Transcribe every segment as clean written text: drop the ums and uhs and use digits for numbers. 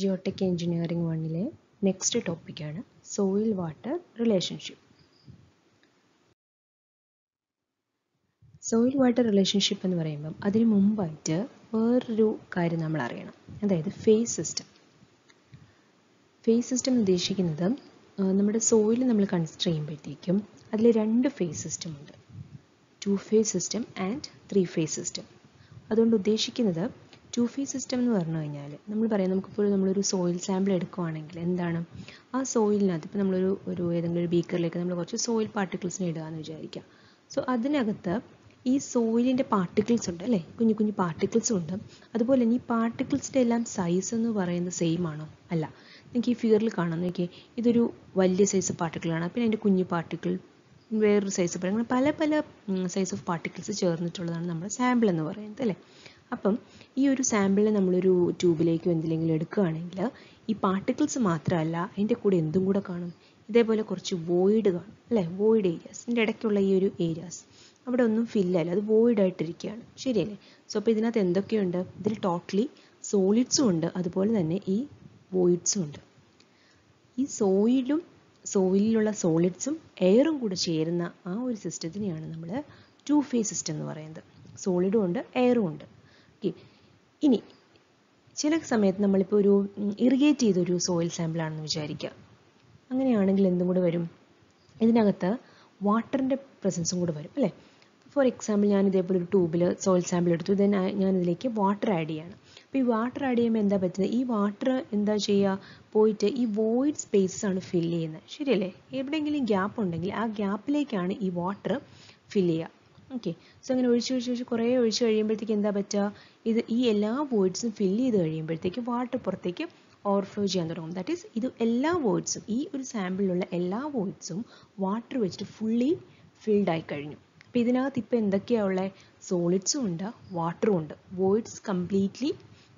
Geotech engineering vanile next topic aanu soil water relationship. Soil water relationship ennu parayumbam adinu mumpayitte veroru karyam nammal ariyanam, adayithu phase system. Phase system udeshikkunnathu nammade soil nammal consider cheyyumbodhekkum adile rendu phase system undu, two phase system and three phase system. അതുകൊണ്ട് ഉദ്ദേശിക്കുന്നത് to phase system എന്ന് പറഞ്ഞു കഴിഞ്ഞാൽ നമ്മൾ പറയാം, നമുക്കിപ്പോൾ നമ്മളൊരു soil sample എടുക്കുകയാണെങ്കിൽ എന്താണ് ആ സോയിലിനകത്ത് ഇപ്പോൾ നമ്മളൊരു ഏതെങ്കിലും ഒരു ബീക്കറിലേക്ക് നമ്മൾ കുറച്ച് സോയിൽ പാർട്ടിക്കിൾസിനെ ഇടുക എന്ന് വിചാരിക്കുക. സോ അതിനകത്ത് ഈ സോയിലിൻ്റെ പാർട്ടിക്കിൾസ് ഉണ്ട് അല്ലേ, കുഞ്ഞു കുഞ്ഞു പാർട്ടിക്കിൾസ് ഉണ്ട്. അതുപോലെ തന്നെ ഈ പാർട്ടിക്കിൾസിൻ്റെ എല്ലാം സൈസ് എന്ന് പറയുന്നത് സെയിം ആണോ? അല്ല. നിങ്ങൾക്ക് ഈ ഫിഗറിൽ കാണാം, നോക്കി ഇതൊരു വലിയ സൈസ് പാർട്ടിക്കിളാണ്, പിന്നെ അതിൻ്റെ കുഞ്ഞു പാർട്ടിക്കിൾ, വേറൊരു സൈസ്, അങ്ങനെ പല പല സൈസ് ഓഫ് പാർട്ടിക്കിൾസ് ചേർന്നിട്ടുള്ളതാണ് നമ്മുടെ സാമ്പിൾ എന്ന് പറയുന്നത് അല്ലേ. അപ്പം ഈ ഒരു സാമ്പിളിനെ നമ്മളൊരു ട്യൂബിലേക്കോ എന്തിലെങ്കിലും എടുക്കുകയാണെങ്കിൽ ഈ പാർട്ടിക്കിൾസ് മാത്രമല്ല, അതിൻ്റെ കൂടെ എന്തും കൂടെ കാണും, ഇതേപോലെ കുറച്ച് വോയിഡ് കാണും അല്ലേ, വോയിഡ് ഏരിയാസ്, ഇതിൻ്റെ ഇടയ്ക്കുള്ള ഈ ഒരു ഏരിയാസ് അവിടെ ഒന്നും ഫില്ലല്ല, അത് വോയിഡായിട്ടിരിക്കുകയാണ്, ശരിയല്ലേ. സോ അപ്പോൾ ഇതിനകത്ത് എന്തൊക്കെയുണ്ട്? ഇതിൽ ടോട്ടലി സോളിഡ്സും ഉണ്ട്, അതുപോലെ തന്നെ ഈ വോയിഡ്സും ഉണ്ട്. ഈ സോയിലും സോയിലുള്ള സോളിഡ്സും എയറും കൂടെ ചേരുന്ന ആ ഒരു സിസ്റ്റത്തിനെയാണ് നമ്മൾ ടു ഫേസ് സിസ്റ്റം എന്ന് പറയുന്നത്. സോളിഡും ഉണ്ട്, എയറും ഉണ്ട്. ഓക്കെ, ഇനി ചില സമയത്ത് നമ്മളിപ്പോൾ ഒരു ഇറിഗേറ്റ് ചെയ്തൊരു സോയിൽ സാമ്പിളാണെന്ന് വിചാരിക്കുക. അങ്ങനെയാണെങ്കിൽ എന്തും കൂടെ വരും, ഇതിനകത്ത് വാട്ടറിൻ്റെ പ്രസൻസും കൂടെ വരും അല്ലേ. ഫോർ എക്സാമ്പിൾ, ഞാൻ ഇതേപോലെ ഒരു ട്യൂബിൽ സോയിൽ സാമ്പിൾ എടുത്തു, ദെൻ ഞാനിതിലേക്ക് വാട്ടർ ആഡ് ചെയ്യാണ്. അപ്പോൾ ഈ വാട്ടർ ആഡ് ചെയ്യുമ്പോൾ എന്താ പറ്റുന്നത്, ഈ വാട്ടർ എന്താ ചെയ്യുക, പോയിട്ട് ഈ വോയിഡ് സ്പേസസ് ആണ് ഫില്ല് ചെയ്യുന്നത്, ശരിയല്ലേ. എവിടെയെങ്കിലും ഗ്യാപ്പ് ഉണ്ടെങ്കിൽ ആ ഗ്യാപ്പിലേക്കാണ് ഈ വാട്ടർ ഫില്ല് ചെയ്യുക. ഓക്കെ, സോ അങ്ങനെ ഒഴിച്ച് കുറേ ഒഴിച്ച് കഴിയുമ്പോഴത്തേക്ക് എന്താ പറ്റുക, ഇത് ഈ എല്ലാ വോയിഡ്സും ഫില്ല് ചെയ്ത് കഴിയുമ്പോഴത്തേക്ക് വാട്ടർ പുറത്തേക്ക് ഓവർഫ്ലോ ചെയ്യാൻ തുടങ്ങും. ദാറ്റ് ഈസ്, ഇത് എല്ലാ വോയിഡ്സും, ഈ ഒരു സാമ്പിളിലുള്ള എല്ലാ വോയിഡ്സും വാട്ടർ വെച്ചിട്ട് ഫുള്ളി ഫിൽഡായി കഴിഞ്ഞു. അപ്പോൾ ഇതിനകത്ത് ഇപ്പോൾ എന്തൊക്കെയാണ് ഉള്ളത്, സോളിഡ്സും ഉണ്ട്, വാട്ടറും ഉണ്ട്. വോയിഡ്സ് കംപ്ലീറ്റ്ലി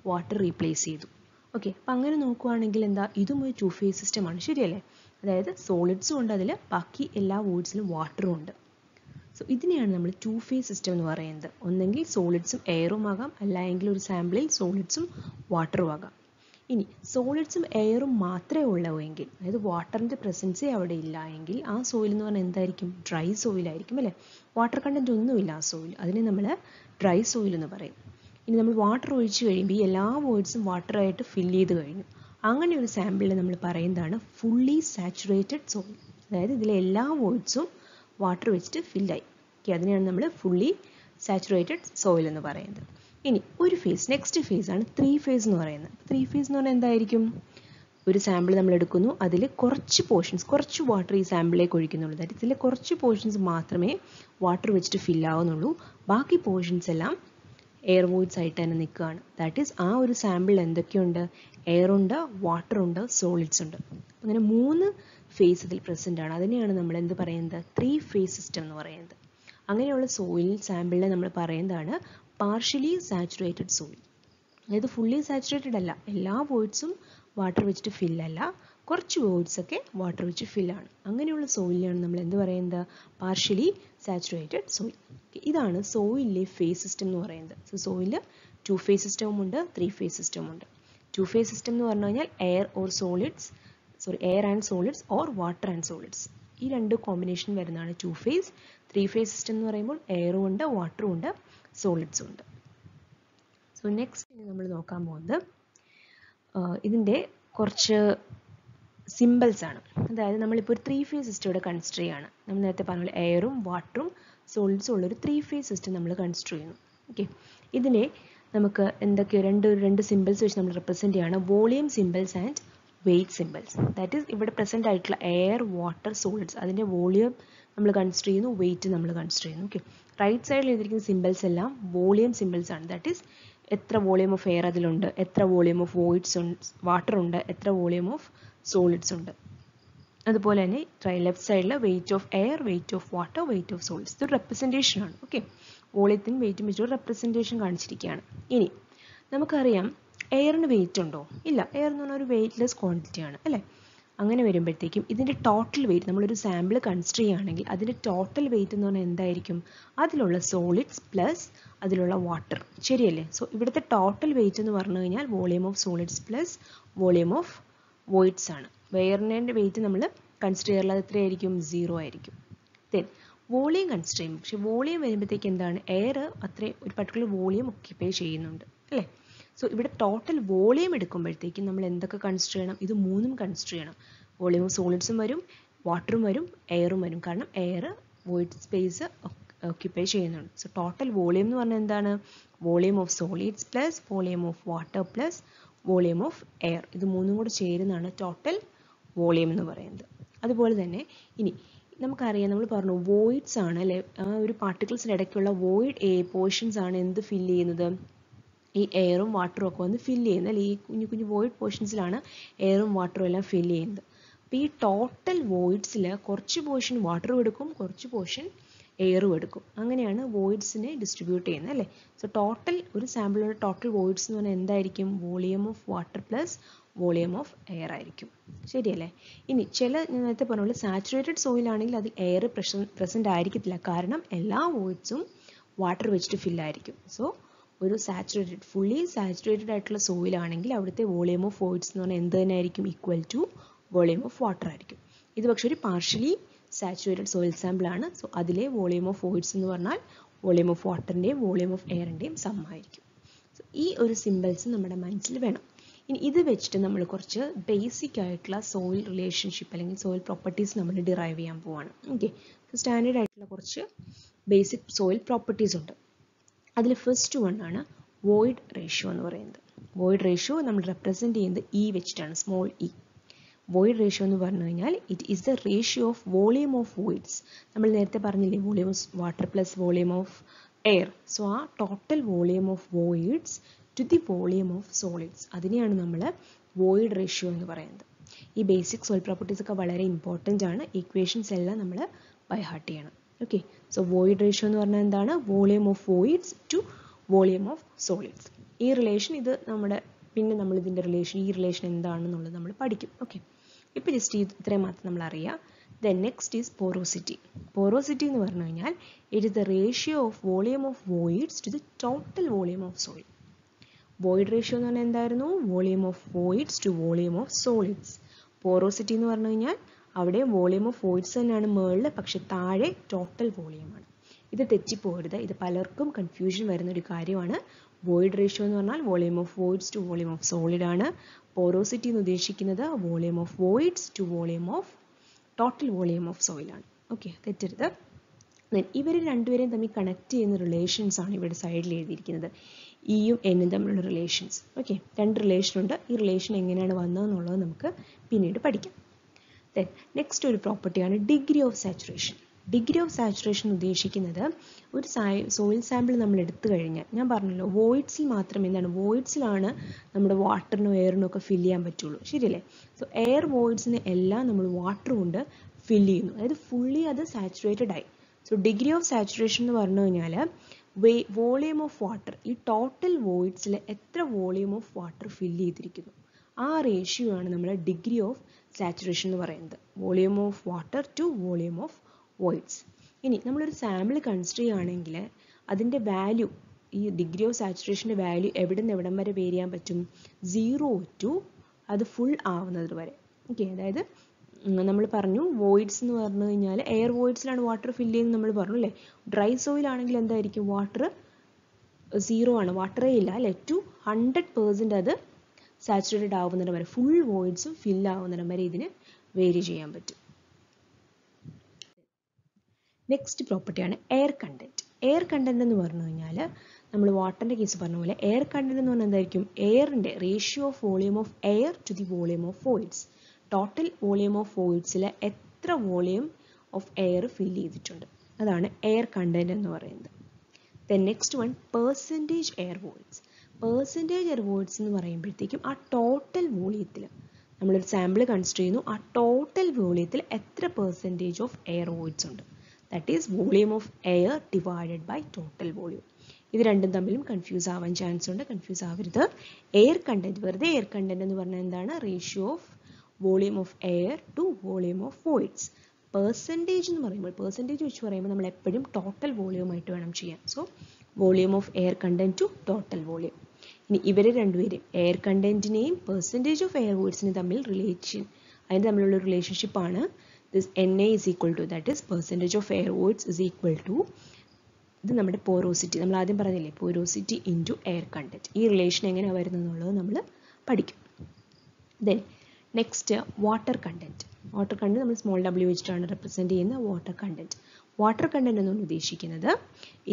വാട്ടർ റീപ്ലേസ് ചെയ്തു. ഓക്കെ, അപ്പം അങ്ങനെ നോക്കുകയാണെങ്കിൽ എന്താ, ഇതും ഒരു ടു ഫേസ് സിസ്റ്റമാണ്, ശരിയല്ലേ. അതായത് സോളിഡ്സും ഉണ്ട്, അതിൽ ബാക്കി എല്ലാ വോയിഡ്സിലും വാട്ടറും ഉണ്ട്. സോ ഇതിനെയാണ് നമ്മൾ ടു ഫേസ് സിസ്റ്റം എന്ന് പറയുന്നത്. ഒന്നെങ്കിൽ സോളിഡ്സും എയറും ആകാം, അല്ലെങ്കിൽ ഒരു സാമ്പിളിൽ സോളിഡ്സും വാട്ടറും ആകാം. ഇനി സോളിഡ്സും എയറും മാത്രമേ ഉള്ളൂ എങ്കിൽ, അതായത് വാട്ടറിൻ്റെ പ്രസൻസേ അവിടെ ഇല്ല എങ്കിൽ, ആ സോയിൽ എന്ന് പറഞ്ഞാൽ എന്തായിരിക്കും, ഡ്രൈ സോയിലായിരിക്കും അല്ലേ. വാട്ടർ കണ്ടന്റ് ഒന്നുമില്ല ആ സോയിൽ, അതിനെ നമ്മൾ ഡ്രൈ സോയിൽ എന്ന് പറയും. ഇനി നമ്മൾ വാട്ടർ ഒഴിച്ച് കഴിയുമ്പോൾ ഈ എല്ലാ വോയിഡ്സും വാട്ടറായിട്ട് ഫില്ല് ചെയ്ത് കഴിഞ്ഞു. അങ്ങനെ ഒരു സാമ്പിളിൽ നമ്മൾ പറയുന്നതാണ് ഫുള്ളി സാച്ചുറേറ്റഡ് സോയിൽ. അതായത് ഇതിലെ എല്ലാ വോയിഡ്സും വാട്ടർ വെച്ചിട്ട് ഫില്ലായി. ഓക്കെ, അതിനെയാണ് നമ്മൾ ഫുള്ളി സാച്ചുറേറ്റഡ് സോയിൽ എന്ന് പറയുന്നത്. ഇനി ഒരു ഫേസ്, നെക്സ്റ്റ് ഫേസാണ് ത്രീ ഫേസ് എന്ന് പറയുന്നത്. ത്രീ ഫേസ് എന്ന് പറഞ്ഞാൽ എന്തായിരിക്കും, ഒരു സാമ്പിൾ നമ്മൾ എടുക്കുന്നു, അതിൽ കുറച്ച് പോർഷൻസ്, കുറച്ച് വാട്ടർ ഈ സാമ്പിളിലേക്ക് ഒഴിക്കുന്നുള്ളൂ. അതായത് ഇതിലെ കുറച്ച് പോർഷൻസ് മാത്രമേ വാട്ടർ വെച്ചിട്ട് ഫില്ലാവുന്നുള്ളൂ, ബാക്കി പോർഷൻസ് എല്ലാം എയർ വോയിഡ്സ് ആയിട്ട് തന്നെ നിൽക്കുകയാണ്. ദാറ്റ് ഈസ്, ആ ഒരു സാമ്പിളിൽ എന്തൊക്കെയുണ്ട്, എയറുണ്ട്, വാട്ടറുണ്ട്, സോളിഡ്സ് ഉണ്ട്. അങ്ങനെ മൂന്ന് ഫേസ് ഇതിൽ പ്രസൻ്റ് ആണ്. അതിനെയാണ് നമ്മൾ എന്ത് പറയുന്നത്, ത്രീ ഫേസ് സിസ്റ്റം എന്ന് പറയുന്നത്. അങ്ങനെയുള്ള സോയിൽ സാമ്പിളിൽ നമ്മൾ പറയുന്നതാണ് പാർഷ്യലി സാച്ചുറേറ്റഡ് സോയിൽ. അതായത് ഫുള്ളി സാച്ചുറേറ്റഡ് അല്ല, എല്ലാ വോയിഡ്സും വാട്ടർ വെച്ചിട്ട് ഫില്ലല്ല, കുറച്ച് വോയിഡ്സൊക്കെ വാട്ടർ വെച്ച് ഫില്ലാണ്. അങ്ങനെയുള്ള സോയിലാണ് നമ്മൾ എന്ത് പറയുന്നത്, പാർഷ്യലി സാച്ചുറേറ്റഡ് സോയിൽ. ഇതാണ് സോയിലിലെ ഫേസ് സിസ്റ്റം എന്ന് പറയുന്നത്. സോ സോയിൽ ടു ഫേസ് സിസ്റ്റവുമുണ്ട്, ത്രീ ഫേസ് സിസ്റ്റവുമുണ്ട്. ടു ഫേസ് സിസ്റ്റം എന്ന് പറഞ്ഞു കഴിഞ്ഞാൽ air and solids or water and solids, ഈ രണ്ട് കോമ്പിനേഷൻ വരുന്നതാണ് two phase. Three phase system എന്ന് പറയുമ്പോൾ എയറും ഉണ്ട്, വാട്ടറും ഉണ്ട്, സോളിഡ്സും ഉണ്ട്. സോ നെക്സ്റ്റ് നമ്മൾ നോക്കാൻ പോകുന്നത് ഇതിൻ്റെ കുറച്ച് സിമ്പിൾസ് ആണ്. അതായത് നമ്മളിപ്പോൾ ഒരു ത്രീ ഫേസ് സിസ്റ്റം ഇവിടെ കൺസിഡർ ചെയ്യുകയാണ്. നമ്മൾ നേരത്തെ പറഞ്ഞ പോലെ എയറും വാട്ടറും സോളിഡ്സും ഉള്ളൊരു ത്രീ ഫേസ് സിസ്റ്റം നമ്മൾ കൺസിഡർ ചെയ്യുന്നു. ഓക്കെ, ഇതിനെ നമുക്ക് എന്തൊക്കെയോ രണ്ട് സിമ്പിൾസ് വെച്ച് നമ്മൾ റെപ്രസെൻ്റ് ചെയ്യുകയാണ്, volume symbols and weight symbols. That is, ഇവിടെ പ്രസൻ്റ് ആയിട്ടുള്ള എയർ, വാട്ടർ, സോളിഡ്സ്, അതിൻ്റെ വോളിയം നമ്മൾ കൺസിഡർ ചെയ്യുന്നു, വെയ്റ്റ് നമ്മൾ കൺസിഡർ ചെയ്യുന്നു. ഓക്കെ, റൈറ്റ് സൈഡിൽ എഴുതിയിരിക്കുന്ന സിമ്പിൾസ് എല്ലാം വോളിയം സിമ്പിൾസ് ആണ്. ദാറ്റ് ഈസ്, എത്ര വോളിയം ഓഫ് എയർ അതിലുണ്ട്, എത്ര വോളിയം ഓഫ് വോയിഡ്സ് ഉണ്ട്, വാട്ടർ ഉണ്ട്, എത്ര വോളിയം ഓഫ് സോളിഡ്സ് ഉണ്ട്. അതുപോലെ തന്നെ ലെഫ്റ്റ് സൈഡിൽ weight of air, weight of water, weight of solids, ഇതൊരു റെപ്രസെൻറ്റേഷൻ ആണ്. ഓക്കെ, വോളിയത്തിനും വെയിറ്റും വെച്ചൊരു റെപ്രസെൻറ്റേഷൻ കാണിച്ചിരിക്കുകയാണ്. ഇനി നമുക്കറിയാം എയറിന് വെയിറ്റ് ഉണ്ടോ, ഇല്ല. എയർ എന്ന് പറഞ്ഞാൽ ഒരു വെയിറ്റ്ലെസ് ക്വാണ്ടിറ്റിയാണ് അല്ലേ. അങ്ങനെ വരുമ്പോഴേക്കും ഇതിന്റെ ടോട്ടൽ വെയിറ്റ് നമ്മൾ ഒരു സാമ്പിൾ കൺസിഡർ ചെയ്യുകയാണെങ്കിൽ അതിന്റെ ടോട്ടൽ വെയിറ്റ് എന്ന് പറഞ്ഞാൽ എന്തായിരിക്കും അതിലുള്ള സോളിഡ്സ് പ്ലസ് അതിലുള്ള വാട്ടർ ശരിയല്ലേ സോ ഇവിടുത്തെ ടോട്ടൽ വെയിറ്റ് എന്ന് പറഞ്ഞു കഴിഞ്ഞാൽ volume of solids plus volume of voids ആണ് വെയറിന്റെ വെയിറ്റ് നമ്മൾ കൺസിഡർ ചെയ്യാൻ എത്രയായിരിക്കും 0 ആയിരിക്കും then വോളിയം കൺസിഡർ ചെയ്യും പക്ഷേ വോളിയം വരുമ്പോഴേക്കും എന്താണ് എയർ അത്രയും ഒരു പർട്ടിക്കുലർ വോളിയം ഒക്യുപ്പൈ ചെയ്യുന്നുണ്ട് അല്ലേ സോ ഇവിടെ ടോട്ടൽ വോളിയം എടുക്കുമ്പോഴേക്കും നമ്മൾ എന്തൊക്കെ കൺസിഡർ ചെയ്യണം ഇത് മൂന്നും കൺസിഡർ ചെയ്യണം വോളിയം ഓഫ് സോളിഡ്സും വരും വാട്ടറും വരും എയറും വരും കാരണം എയർ വോയിഡ് സ്പേസ് ഒക്യുപ്പൈ ചെയ്യുന്നുണ്ട് സോ ടോട്ടൽ വോളിയം എന്ന് പറഞ്ഞാൽ എന്താണ് volume of solids plus volume of water plus volume of air ഇത് മൂന്നും കൂടി ചേരുന്നതാണ് ടോട്ടൽ വോളിയം എന്ന് പറയുന്നത് അതുപോലെ തന്നെ ഇനി നമുക്കറിയാം നമ്മൾ പറഞ്ഞു വോയിഡ്സ് ആണ് അല്ലേ ആ ഒരു പാർട്ടിക്കിൾസിന് ഇടയ്ക്കുള്ള വോയിഡ് പോർഷൻസ് ആണ് എന്ത് ഫില്ല് ചെയ്യുന്നത് ഈ എയറും വാട്ടറും ഒക്കെ വന്ന് ഫില്ല് ചെയ്യുന്നത് അല്ലെ ഈ കുഞ്ഞു കുഞ്ഞു വോയിഡ് പോർഷൻസിലാണ് എയറും വാട്ടറും എല്ലാം ഫില്ല് ചെയ്യുന്നത് അപ്പോൾ ഈ ടോട്ടൽ വോയിഡ്സിൽ കുറച്ച് പോർഷൻ വാട്ടറും എടുക്കും കുറച്ച് പോർഷൻ എയറും എടുക്കും അങ്ങനെയാണ് വോയിഡ്സിനെ ഡിസ്ട്രിബ്യൂട്ട് ചെയ്യുന്നത് അല്ലേ സോ ടോട്ടൽ ഒരു സാമ്പിളിലുള്ള ടോട്ടൽ വോയിഡ്സ് എന്ന് പറഞ്ഞാൽ എന്തായിരിക്കും volume of water plus volume of air ആയിരിക്കും ശരിയല്ലേ ഇനി ചില ഞാൻ നേരത്തെ പറഞ്ഞ പോലെ സാച്ചുറേറ്റഡ് സോയിൽ ആണെങ്കിൽ അതിൽ എയർ പ്രസന്റ് ആയിരിക്കത്തില്ല കാരണം എല്ലാ വോയിഡ്സും വാട്ടർ വെച്ചിട്ട് ഫില്ലായിരിക്കും സോ ഒരു സാച്ചുറേറ്റഡ് ഫുള്ളി സാച്ചുറേറ്റഡ് ആയിട്ടുള്ള സോയിൽ ആണെങ്കിൽ അവിടുത്തെ വോളിയം ഓഫ് വോയിഡ്സ് എന്ന് പറഞ്ഞാൽ എന്ത് തന്നെയായിരിക്കും equal to volume of water ആയിരിക്കും ഇത് പക്ഷേ ഒരു പാർഷ്യലി സാച്ചുറേറ്റഡ് സോയിൽ സാമ്പിൾ ആണ് സോ അതിലെ വോളിയം ഓഫ് വോയിഡ്സ് എന്ന് പറഞ്ഞാൽ വോളിയം ഓഫ് വാട്ടറിൻ്റെയും വോളിയം ഓഫ് എയറിൻ്റെയും സമ്മായിരിക്കും സോ ഈ ഒരു സിമ്പിൾസ് നമ്മുടെ മനസ്സിൽ വേണം ഇനി ഇത് വെച്ചിട്ട് നമ്മൾ കുറച്ച് ബേസിക് ആയിട്ടുള്ള സോയിൽ റിലേഷൻഷിപ്പ് അല്ലെങ്കിൽ സോയിൽ പ്രോപ്പർട്ടീസ് നമ്മൾ ഡിറൈവ് ചെയ്യാൻ പോവാണ് ഓക്കെ സ്റ്റാൻഡേർഡ് ആയിട്ടുള്ള കുറച്ച് ബേസിക് സോയിൽ പ്രോപ്പർട്ടീസ് ഉണ്ട് അതിൽ ഫസ്റ്റ് വൺ ആണ് വോയിഡ് റേഷ്യോ എന്ന് പറയുന്നത് വോയിഡ് റേഷ്യോ നമ്മൾ റെപ്രസെന്റ് ചെയ്യുന്നത് ഇ വെച്ചിട്ടാണ് സ്മോൾ ഇ വോയിഡ് റേഷ്യോ എന്ന് പറഞ്ഞു കഴിഞ്ഞാൽ it is the ratio of volume of voids നമ്മൾ നേരത്തെ പറഞ്ഞില്ലേ volume of water plus volume of air so ആ total volume of voids to the volume of solids അതിനെയാണ് നമ്മൾ void ratio എന്ന് പറയുന്നത് ഈ basic soil properties ഒക്കെ വളരെ important ആണ് equations എല്ലാം നമ്മൾ by heart ചെയ്യണം ഓക്കേ സോ void ratio എന്ന് പറഞ്ഞാൽ എന്താണ് volume of voids to volume of solids ഈ relation ഇത് നമ്മുടെ പിന്നെ നമ്മൾ ഇതിന്റെ relation ഈ relation എന്താണെന്നുള്ളത് നമ്മൾ പഠിക്കും ഓക്കേ ഇപ്പോൾ just ഇത്രയും മാത്രം നമ്മൾ അറിയാം then next is porosity porosity എന്ന് പറഞ്ഞു കഴിഞ്ഞാൽ it is the ratio of volume of voids to the total volume of soil void ratio എന്ന് പറഞ്ഞാൽ എന്തായിരുന്നു volume of voids to volume of solids porosity എന്ന് പറഞ്ഞു കഴിഞ്ഞാൽ അവിടെ വോളിയം ഓഫ് വോയിഡ്സ് തന്നെയാണ് മേളിൽ പക്ഷെ താഴെ ടോട്ടൽ വോളിയമാണ് ഇത് തെറ്റിപ്പോകരുത് ഇത് പലർക്കും കൺഫ്യൂഷൻ വരുന്ന ഒരു കാര്യമാണ് void ratio എന്ന് പറഞ്ഞാൽ volume of voids to volume of solid ആണ് പോറോസിറ്റി എന്ന് ഉദ്ദേശിക്കുന്നത് volume of voids to volume of total volume of സോയിലാണ് ഓക്കെ തെറ്റരുത് ഇവർ രണ്ടുപേരെയും തമ്മിൽ കണക്ട് ചെയ്യുന്ന റിലേഷൻസ് ആണ് ഇവിടെ സൈഡിൽ എഴുതിയിരിക്കുന്നത് ഇയും എന്നും തമ്മിലുള്ള റിലേഷൻസ് ഓക്കെ രണ്ട് റിലേഷൻ ഉണ്ട് ഈ റിലേഷൻ എങ്ങനെയാണ് വന്നതെന്നുള്ളത് നമുക്ക് പിന്നീട് പഠിക്കാം ദെൻ നെക്സ്റ്റ് ഒരു പ്രോപ്പർട്ടിയാണ് degree of saturation degree of saturation ഉദ്ദേശിക്കുന്നത് ഒരു സോയിൽ സാമ്പിൾ നമ്മൾ എടുത്തു കഴിഞ്ഞാൽ ഞാൻ പറഞ്ഞല്ലോ വോയിഡ്സിൽ മാത്രം എന്താണ് വോയിഡ്സിലാണ് നമ്മുടെ വാട്ടറിനോ എയറിനോ ഒക്കെ ഫില്ല് ചെയ്യാൻ പറ്റുള്ളൂ ശരിയല്ലേ സോ എയർ വോയിഡ്സിന് എല്ലാം നമ്മൾ വാട്ടർ കൊണ്ട് ഫില്ല് ചെയ്യുന്നു അതായത് ഫുള്ളി അത് സാച്ചുറേറ്റഡ് ആയി സോ ഡിഗ്രി ഓഫ് സാച്ചുറേഷൻ എന്ന് പറഞ്ഞു കഴിഞ്ഞാൽ വോളിയം ഓഫ് വാട്ടർ ഈ ടോട്ടൽ വോയിഡ്സിൽ എത്ര വോളിയം ഓഫ് വാട്ടർ ഫില്ല് ചെയ്തിരിക്കുന്നു ആ റേഷ്യോ ആണ് നമ്മുടെ ഡിഗ്രി ഓഫ് സാച്ചുറേഷൻ എന്ന് പറയുന്നത് volume of water to volume of voids ഇനി നമ്മളൊരു സാമ്പിൾ കൺസിഡർ ചെയ്യുകയാണെങ്കിൽ അതിൻ്റെ വാല്യൂ ഈ ഡിഗ്രി ഓഫ് സാച്ചുറേഷൻ്റെ വാല്യൂ എവിടെ നിന്ന് എവിടം വരെ വേരിയാൻ പറ്റും 0 to അത് ഫുൾ ആവുന്നത് വരെ ഓക്കെ അതായത് നമ്മൾ പറഞ്ഞു വോയിഡ്സ് എന്ന് പറഞ്ഞു കഴിഞ്ഞാൽ എയർ വോയിഡ്സിലാണ് വാട്ടർ ഫില്ല് ചെയ്യുന്നത് നമ്മൾ പറഞ്ഞു അല്ലേ ഡ്രൈ സോയിൽ ആണെങ്കിൽ എന്തായിരിക്കും വാട്ടർ 0 ആണ് വാട്ടറേ ഇല്ല അല്ലേ 100% അത് സാച്ചുറേറ്റഡ് ആവുന്നിടം വരെ ഫുൾ വോയിഡ്സും ഫില്ല് ആവുന്നിടം വരെ ഇതിന് വേരി ചെയ്യാൻ പറ്റും നെക്സ്റ്റ് പ്രോപ്പർട്ടിയാണ് എയർ കണ്ടന്റ് എയർ കണ്ടന്റ് എന്ന് പറഞ്ഞു കഴിഞ്ഞാൽ നമ്മൾ വാട്ടറിന്റെ കേസ് പറഞ്ഞ പോലെ എയർ കണ്ടന്റ് എന്ന് പറഞ്ഞാൽ എന്തായിരിക്കും എയറിന്റെ ratio of volume of air to the volume of voids total volume of വോയിഡ്സിൽ എത്ര വോളിയം ഓഫ് എയർ ഫില്ല് ചെയ്തിട്ടുണ്ട് അതാണ് എയർ കണ്ടന്റ് എന്ന് പറയുന്നത് then next one percentage air voids percentage air voids എന്ന് പറയുമ്പോഴത്തേക്കും ആ ടോട്ടൽ വോളിയത്തിൽ നമ്മളൊരു സാമ്പിൾ കൺസിഡർ ചെയ്യുന്നു ആ ടോട്ടൽ വോളിയത്തിൽ എത്ര പെർസെൻറ്റേജ് ഓഫ് എയർ വോയിഡ്സ് ഉണ്ട് that is volume of air divided by total volume ഇത് രണ്ടും തമ്മിലും കൺഫ്യൂസ് ആവാൻ ചാൻസ് ഉണ്ട് കൺഫ്യൂസ് ആവരുത് എയർ കണ്ടന്റ് വെറുതെ എയർ കണ്ടന്റ് എന്ന് പറഞ്ഞാൽ എന്താണ് ratio of volume of air to volume of voids. Percentage എന്ന് പറയുമ്പോൾ percentage വെച്ച് പറയുമ്പോൾ നമ്മൾ എപ്പോഴും total volume ആയിട്ട് വേണം ചെയ്യാൻ. So volume of air content to total volume. ഇനി ഇവരെ രണ്ടുപേരെയും air contentനെയും percentage of air voidsനെ തമ്മിൽ relation അതിന് തമ്മിലുള്ള relationship ആണ്. This Na is equal to, that is percentage of air voids is equal to, ഇത് നമ്മുടെ porosity, നമ്മൾ ആദ്യം പറഞ്ഞില്ലേ porosity into air content. ഈ relation എങ്ങനെയാ വരുന്നതെന്നുള്ളത് നമ്മൾ പഠിക്കും. Then next water content. Water content നമ്മൾ small w വെച്ചിട്ടാണ് represent ചെയ്യുന്ന water content. Water content എന്ന് ഉദ്ദേശിക്കുന്നത്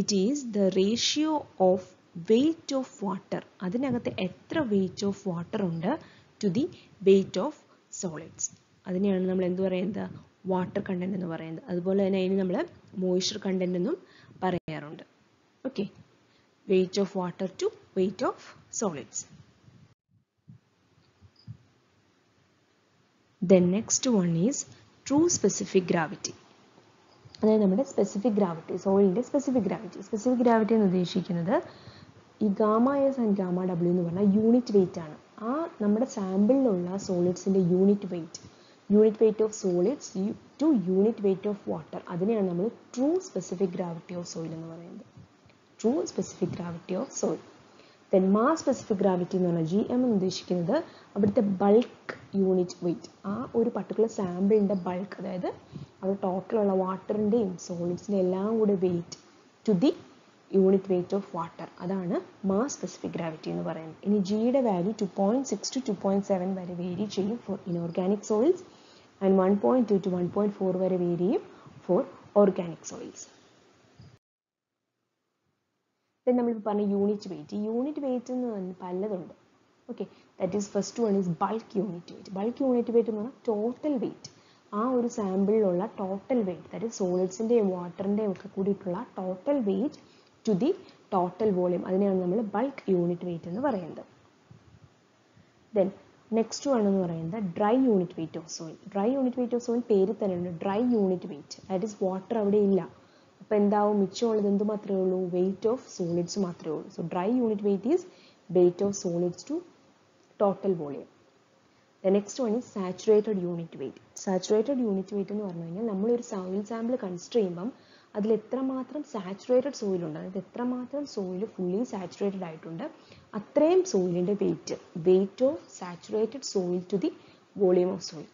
it is the ratio of weight of water. അതിനകത്ത് എത്ര weight of water ഉണ്ട് to the weight of solids. അതിനെയാണ് നമ്മൾ എന്തു പറയുന്നത് water content എന്ന് പറയുന്നത്. അതുപോലെ തന്നെ ഇതിനെ നമ്മൾ moisture content എന്നും പറയാറുണ്ട്. Okay. Weight of water to weight of solids. Then next one is true specific gravity. അതായത് നമ്മുടെ specific gravity, സോയിലിന്റെ specific gravity. Specific gravity എന്ന് ഉദ്ദേശിക്കുന്നത് ഈ gamma S and gamma W എന്ന് പറഞ്ഞാൽ യൂണിറ്റ് വെയിറ്റ് ആണ്. ആ നമ്മുടെ സാമ്പിളിലുള്ള സോളിഡ്സിന്റെ unit weight of solids to unit weight of water, അതിനെയാണ് നമ്മൾ true specific gravity of soil എന്ന് പറയുന്നത്. True specific gravity of soil. Then mass specific gravity എന്ന് പറഞ്ഞാൽ ജി എം എന്ന് ഉദ്ദേശിക്കുന്നത് അവിടുത്തെ ബൾക്ക് യൂണിറ്റ് വെയിറ്റ്, ആ ഒരു പർട്ടിക്കുലർ സാമ്പിളിൻ്റെ ബൾക്ക്, അതായത് അവിടെ ടോട്ടലുള്ള വാട്ടറിൻ്റെയും സോളിഡ്സിൻ്റെ എല്ലാം കൂടെ weight to the unit weight of water, അതാണ് മാസ് സ്പെസിഫിക് ഗ്രാവിറ്റി എന്ന് പറയുന്നത്. ഇനി ജിയുടെ വാല്യൂ 2.6 to 2.7 വരെ വേരി ചെയ്യും for inorganic soils and 1.2 to 1.4 വരെ വേരിയും ഫോർ ഓർഗാനിക് സോയിൽസ്. ദെൻ നമ്മളിപ്പോൾ പറഞ്ഞ യൂണിറ്റ് വെയിറ്റ്, ഈ യൂണിറ്റ് വെയിറ്റ് എന്ന് പറഞ്ഞാൽ പലതുണ്ട്. Okay, that is first one is bulk unit weight. Bulk unit weight എന്ന് പറഞ്ഞാൽ ടോട്ടൽ വെയിറ്റ്, ആ ഒരു സാമ്പിളിലുള്ള ടോട്ടൽ വെയിറ്റ്, ദാറ്റ് ഈസ് സോളിഡ്സിൻ്റെയും വാട്ടറിൻ്റെയും ഒക്കെ കൂടിയിട്ടുള്ള total weight to the total volume, അതിനെയാണ് നമ്മൾ ബൾക്ക് യൂണിറ്റ് വെയിറ്റ് എന്ന് പറയുന്നത്. ദെൻ നെക്സ്റ്റ് ആണെന്ന് പറയുന്നത് dry unit weight of soil. Dry unit weight of soil പേര് തന്നെ ഉണ്ട്, dry unit weight, that is water അവിടെ ഇല്ല. അപ്പോൾ എന്താവും മിച്ചമുള്ളത് എന്ത് മാത്രമേ ഉള്ളൂ, വെയിറ്റ് ഓഫ് സോളിഡ്സ് മാത്രമേ ഉള്ളൂ. So dry unit weight is weight of solids to total volume. The next one is saturated unit weight. Saturated unit weight എന്ന് പറഞ്ഞു കഴിഞ്ഞാൽ നമ്മളൊരു സോയിൽ സാമ്പിൾ കൺസിഡർ ചെയ്യുമ്പം അതിൽ എത്രമാത്രം സാച്ചുറേറ്റഡ് സോയിലുണ്ട്, അതായത് എത്രമാത്രം സോയിൽ ഫുള്ളി സാച്ചുറേറ്റഡ് ആയിട്ടുണ്ട്, അത്രയും സോയിലിൻ്റെ weight of saturated soil to the volume of soil.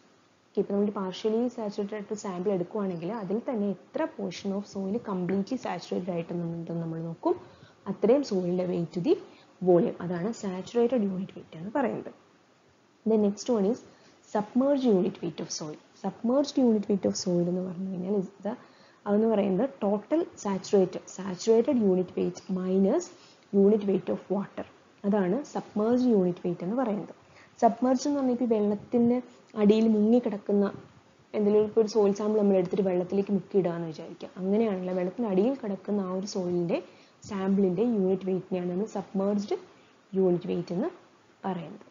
ഇപ്പോൾ നമ്മൾ പാർഷ്യലി സാച്ചുറേറ്റഡ് ആയിട്ട് സാമ്പിൾ എടുക്കുകയാണെങ്കിൽ അതിൽ തന്നെ എത്ര portion of soil completely saturated ആയിട്ടുണ്ടെന്ന് നമ്മൾ നോക്കും, അത്രയും സോയിലിൻ്റെ വെയിറ്റ് ടു ദി വോളിയം, അതാണ് സാച്ചുറേറ്റഡ് യൂണിറ്റ് വെയിറ്റ് എന്ന് പറയുന്നത്. Then next one is submerge unit weight of soil. Submerge unit weight of soil എന്ന് പറഞ്ഞു കഴിഞ്ഞാൽ ഇസ് ദ അതെന്ന് പറയുന്നത് total saturated unit weight minus unit weight of water, അതാണ് submerge unit weight എന്ന് പറയുന്നത്. സബ്മേർജ് എന്ന് പറഞ്ഞാൽ ഇപ്പോൾ വെള്ളത്തിൻ്റെ അടിയിൽ മുങ്ങിക്കിടക്കുന്ന എന്തെങ്കിലും ഇപ്പോൾ ഒരു സോയിൽ സാമ്പിൾ നമ്മൾ എടുത്തിട്ട് വെള്ളത്തിലേക്ക് മുക്കിയിടുക എന്ന് വിചാരിക്കുക, അങ്ങനെയാണല്ലോ വെള്ളത്തിൻ്റെ അടിയിൽ കിടക്കുന്ന ആ ഒരു സോയിലിൻ്റെ സാമ്പിളിൻ്റെ യൂണിറ്റ് വെയിറ്റിനെയാണ് നമ്മൾ സബ്മേർജ്ഡ് യൂണിറ്റ് വെയിറ്റ് എന്ന് പറയുന്നത്.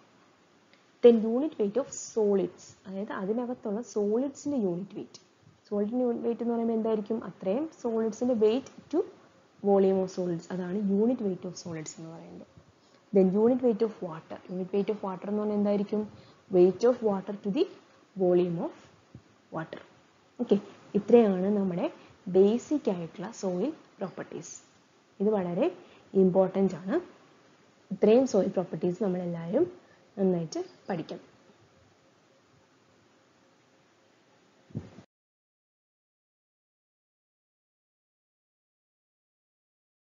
Then unit weight of solids, അതായത് അതിനകത്തുള്ള സോളിഡ്സിൻ്റെ യൂണിറ്റ് വെയിറ്റ്. സോളിഡിൻ്റെ യൂണിറ്റ് വെയിറ്റ് എന്ന് പറയുമ്പോൾ എന്തായിരിക്കും, അത്രയും സോളിഡ്സിൻ്റെ weight to volume of solids, അതാണ് യൂണിറ്റ് വെയിറ്റ് ഓഫ് സോളിഡ്സ് എന്ന് പറയുന്നത്. Then unit weight of water. Unit weight of water എന്ന് പറഞ്ഞാൽ എന്തായിരിക്കും, weight of water to the volume of water. Okay, ഇത്രയാണ് നമ്മുടെ ബേസിക് ആയിട്ടുള്ള സോയിൽ പ്രോപ്പർട്ടീസ്. ഇത് വളരെ ഇമ്പോർട്ടൻ്റ് ആണ്. ഇത്രയും സോയിൽ പ്രോപ്പർട്ടീസ് നമ്മളെല്ലാവരും നന്നായിട്ട് പഠിക്കണം.